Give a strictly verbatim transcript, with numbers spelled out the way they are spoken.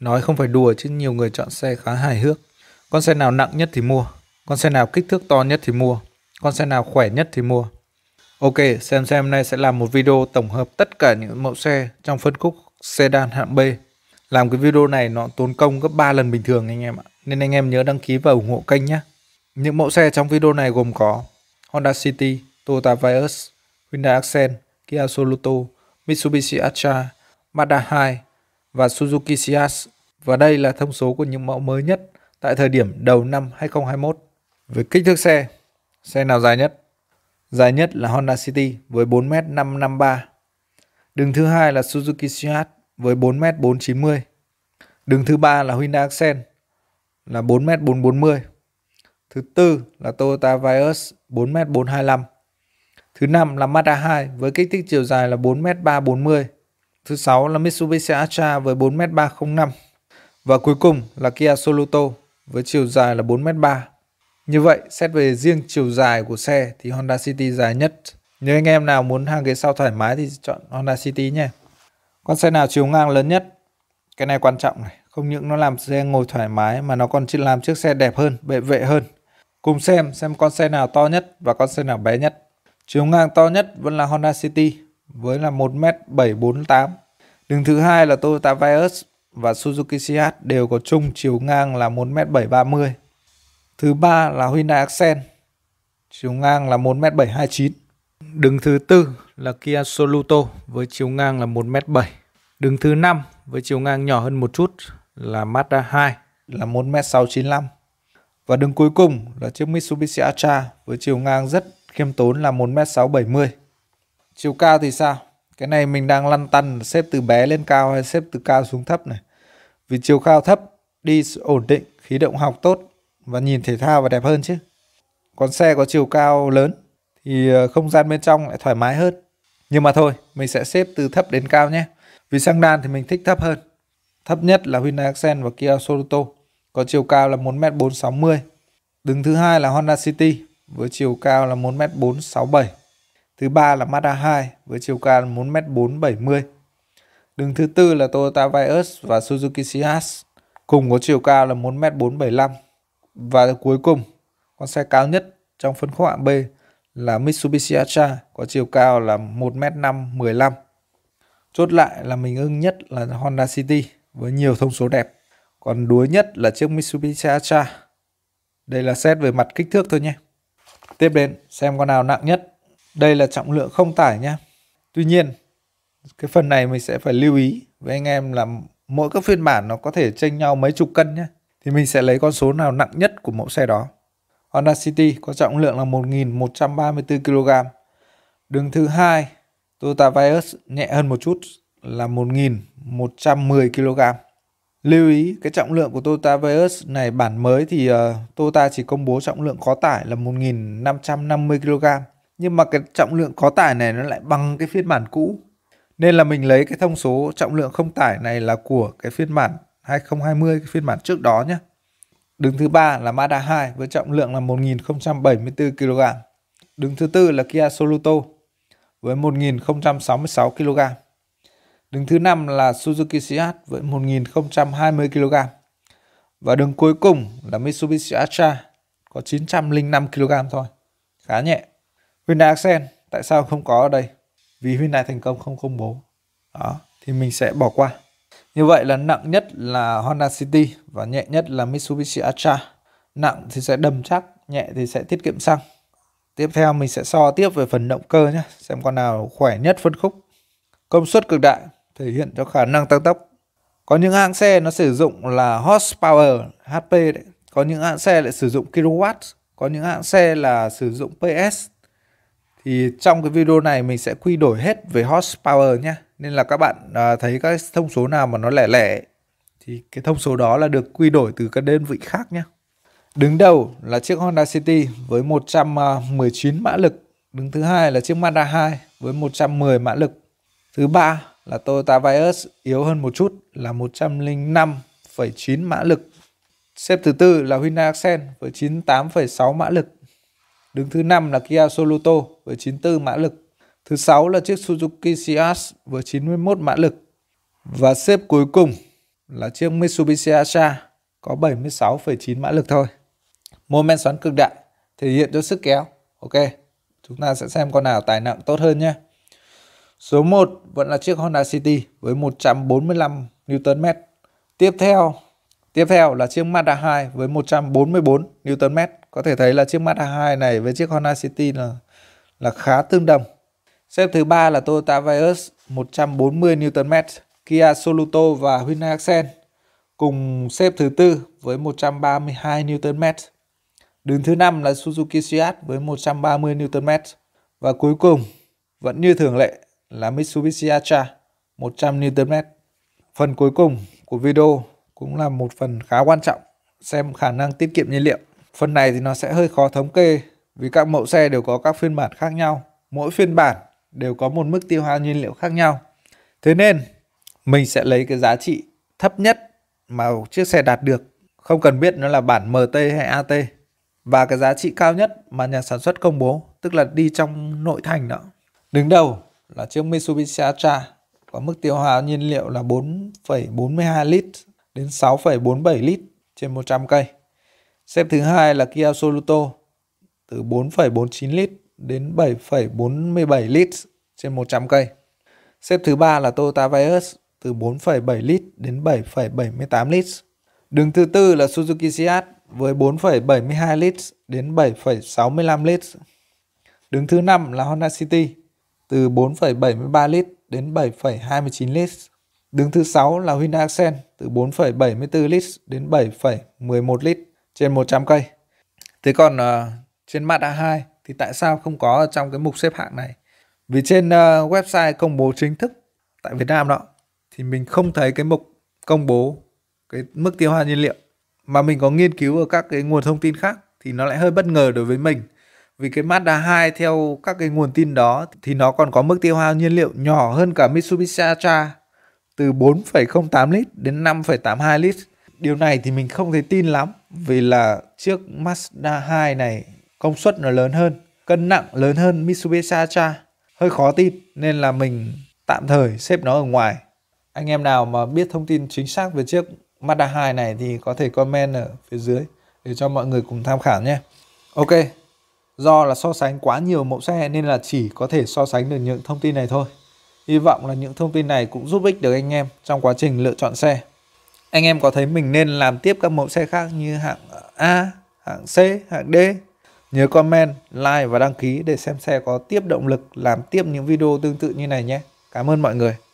Nói không phải đùa chứ nhiều người chọn xe khá hài hước. Con xe nào nặng nhất thì mua, con xe nào kích thước to nhất thì mua, con xe nào khỏe nhất thì mua. Ok, xem xem hôm nay sẽ làm một video tổng hợp tất cả những mẫu xe trong phân khúc sedan hạng B. Làm cái video này nó tốn công gấp ba lần bình thường anh em ạ. Nên anh em nhớ đăng ký và ủng hộ kênh nhé. Những mẫu xe trong video này gồm có Honda City, Toyota Vios, Hyundai Accent, Kia Soluto, Mitsubishi Attrage, Mazda hai và Suzuki Ciaz. Và đây là thông số của những mẫu mới nhất tại thời điểm đầu năm hai không hai mốt. Về kích thước xe, xe nào dài nhất? Dài nhất là Honda City với bốn mét năm trăm năm mươi ba. Đứng thứ hai là Suzuki Ciaz với bốn mét bốn trăm chín mươi. Đứng thứ ba là Hyundai Accent là bốn mét bốn trăm bốn mươi. Thứ tư là Toyota Vios bốn mét bốn trăm hai mươi lăm. Thứ năm là Mazda hai với kích thước chiều dài là bốn mét ba trăm bốn mươi. Thứ sáu là Mitsubishi Attrage với bốn mét ba trăm linh năm. Và cuối cùng là Kia Soluto với chiều dài là bốn mét ba. Như vậy, xét về riêng chiều dài của xe thì Honda City dài nhất. Nếu anh em nào muốn hàng ghế sau thoải mái thì chọn Honda City nhé. Con xe nào chiều ngang lớn nhất? Cái này quan trọng này. Không những nó làm xe ngồi thoải mái mà nó còn làm chiếc xe đẹp hơn, bệ vệ hơn. Cùng xem xem con xe nào to nhất và con xe nào bé nhất. Chiều ngang to nhất vẫn là Honda City với là một mét bảy trăm bốn mươi tám. Đứng thứ hai là Toyota Vios và Suzuki Ciaz đều có chung chiều ngang là một mét bảy trăm ba mươi. Thứ ba là Hyundai Accent, chiều ngang là một mét bảy trăm hai mươi chín. Đứng thứ tư là Kia Soluto với chiều ngang là một mét bảy. Đứng thứ năm với chiều ngang nhỏ hơn một chút là Mazda hai là một mét sáu trăm chín mươi lăm. Và đứng cuối cùng là chiếc Mitsubishi Attrage với chiều ngang rất khiêm tốn là một mét sáu trăm bảy mươi. Chiều cao thì sao? Cái này mình đang lăn tăn xếp từ bé lên cao hay xếp từ cao xuống thấp này. Vì chiều cao thấp, đi ổn định, khí động học tốt và nhìn thể thao và đẹp hơn chứ. Còn xe có chiều cao lớn thì không gian bên trong lại thoải mái hơn. Nhưng mà thôi, mình sẽ xếp từ thấp đến cao nhé. Vì sang đan thì mình thích thấp hơn. Thấp nhất là Hyundai Accent và Kia Soluto, có chiều cao là một mét bốn trăm sáu mươi. Đứng thứ hai là Honda City với chiều cao là một mét bốn trăm sáu mươi bảy. Thứ ba là Mazda hai với chiều cao là một mét bốn trăm bảy mươi. Đứng thứ tư là Toyota Vios và Suzuki Ciaz cùng có chiều cao là một mét bốn trăm bảy mươi lăm. Và cuối cùng, con xe cao nhất trong phân khúc hạng B là Mitsubishi Attrage có chiều cao là một mét năm trăm mười lăm. Chốt lại là mình ưng nhất là Honda City với nhiều thông số đẹp. Còn đuối nhất là chiếc Mitsubishi Attrage. Đây là xét về mặt kích thước thôi nhé. Tiếp đến xem con nào nặng nhất. Đây là trọng lượng không tải nhé. Tuy nhiên, cái phần này mình sẽ phải lưu ý với anh em là mỗi các phiên bản nó có thể chênh nhau mấy chục cân nhé. Thì mình sẽ lấy con số nào nặng nhất của mẫu xe đó. Honda City có trọng lượng là một nghìn một trăm ba mươi tư ki lô gam. Đứng thứ hai, Toyota Vios nhẹ hơn một chút là một nghìn một trăm mười ki lô gam. Lưu ý cái trọng lượng của Toyota Vios này bản mới thì uh, Toyota chỉ công bố trọng lượng có tải là một nghìn năm trăm năm mươi ki lô gam. Nhưng mà cái trọng lượng có tải này nó lại bằng cái phiên bản cũ. Nên là mình lấy cái thông số trọng lượng không tải này là của cái phiên bản hai không hai không, cái phiên bản trước đó nhé. Đứng thứ ba là Mazda hai với trọng lượng là một nghìn không trăm bảy mươi tư ki lô gam. Đứng thứ tư là Kia Soluto với một nghìn không trăm sáu mươi sáu ki lô gam. Đứng thứ năm là Suzuki Ciaz với một nghìn không trăm hai mươi ki lô gam. Và đứng cuối cùng là Mitsubishi Attrage có chín trăm linh năm ki lô gam thôi. Khá nhẹ. Hyundai Accent tại sao không có ở đây? Vì Hyundai thành công không công bố. Đó, thì mình sẽ bỏ qua. Như vậy là nặng nhất là Honda City và nhẹ nhất là Mitsubishi Attrage. Nặng thì sẽ đầm chắc, nhẹ thì sẽ tiết kiệm xăng. Tiếp theo mình sẽ so tiếp về phần động cơ nhé, xem con nào khỏe nhất phân khúc. Công suất cực đại thể hiện cho khả năng tăng tốc. Có những hãng xe nó sử dụng là horsepower, hát pê đấy. Có những hãng xe lại sử dụng kilowatt, có những hãng xe là sử dụng pê ét. Thì trong cái video này mình sẽ quy đổi hết về horsepower nhé. Nên là các bạn à, thấy các thông số nào mà nó lẻ lẻ thì cái thông số đó là được quy đổi từ các đơn vị khác nhé. Đứng đầu là chiếc Honda City với một trăm mười chín mã lực. Đứng thứ hai là chiếc Mazda hai với một trăm mười mã lực. Thứ ba là Toyota Vios yếu hơn một chút là một trăm linh năm phẩy chín mã lực. Xếp thứ tư là Hyundai Accent với chín mươi tám phẩy sáu mã lực. Đứng thứ năm là Kia Soluto với chín mươi tư mã lực. Thứ sáu là chiếc Suzuki Ciaz với chín mươi mốt mã lực. Và xếp cuối cùng là chiếc Mitsubishi Attrage có bảy mươi sáu phẩy chín mã lực thôi. Mô men xoắn cực đại thể hiện cho sức kéo. Ok, chúng ta sẽ xem con nào tải nặng tốt hơn nhé. Số một vẫn là chiếc Honda City với một trăm bốn mươi lăm Newton mét. Tiếp theo tiếp theo là chiếc Mazda hai với một trăm bốn mươi bốn Newton mét. Có thể thấy là chiếc Mazda hai này với chiếc Honda City là là khá tương đồng. Xếp thứ ba là Toyota Vios một trăm bốn mươi Newton mét, Kia Soluto và Hyundai Accent cùng xếp thứ tư với một trăm ba mươi hai Newton mét. Đứng thứ năm là Suzuki Ciaz với một trăm ba mươi Newton mét. Và cuối cùng vẫn như thường lệ là Mitsubishi Attrage một trăm Newton mét. Phần cuối cùng của video cũng là một phần khá quan trọng, xem khả năng tiết kiệm nhiên liệu. Phần này thì nó sẽ hơi khó thống kê vì các mẫu xe đều có các phiên bản khác nhau, mỗi phiên bản đều có một mức tiêu hao nhiên liệu khác nhau. Thế nên mình sẽ lấy cái giá trị thấp nhất mà chiếc xe đạt được, không cần biết nó là bản em tê hay a tê, và cái giá trị cao nhất mà nhà sản xuất công bố, tức là đi trong nội thành đó. Đứng đầu là chiếc Mitsubishi Attrage có mức tiêu hao nhiên liệu là bốn phẩy bốn hai lít đến sáu phẩy bốn bảy lít trên một trăm cây. Xếp thứ hai là Kia Soluto từ bốn phẩy bốn chín lít đến bảy phẩy bốn bảy lít trên một trăm cây. Xếp thứ ba là Toyota Vios từ bốn phẩy bảy lít đến bảy phẩy bảy tám lít. Đứng thứ tư là Suzuki Ciaz với bốn phẩy bảy hai lít đến bảy phẩy sáu lăm lít. Đứng thứ năm là Honda City từ bốn phẩy bảy ba lít đến bảy phẩy hai chín lít. Đứng thứ sáu là Hyundai Accent từ bốn phẩy bảy tư lít đến bảy phẩy mười một lít trên một trăm cây. Thế còn uh, trên Mazda hai thì tại sao không có ở trong cái mục xếp hạng này? Vì trên uh, website công bố chính thức tại Việt Nam đó thì mình không thấy cái mục công bố cái mức tiêu hao nhiên liệu, mà mình có nghiên cứu ở các cái nguồn thông tin khác thì nó lại hơi bất ngờ đối với mình. Vì cái Mazda hai theo các cái nguồn tin đó thì nó còn có mức tiêu hao nhiên liệu nhỏ hơn cả Mitsubishi Attrage từ bốn phẩy không tám lít đến năm phẩy tám hai lít. Điều này thì mình không thấy tin lắm, vì là chiếc Mazda hai này công suất nó lớn hơn, cân nặng lớn hơn Mitsubishi Attrage, hơi khó tin, nên là mình tạm thời xếp nó ở ngoài. Anh em nào mà biết thông tin chính xác về chiếc Mazda hai này thì có thể comment ở phía dưới để cho mọi người cùng tham khảo nhé. Ok, do là so sánh quá nhiều mẫu xe nên là chỉ có thể so sánh được những thông tin này thôi. Hy vọng là những thông tin này cũng giúp ích được anh em trong quá trình lựa chọn xe. Anh em có thấy mình nên làm tiếp các mẫu xe khác như hạng A, hạng C, hạng D? Nhớ comment, like và đăng ký để xem xe có tiếp động lực làm tiếp những video tương tự như này nhé. Cảm ơn mọi người.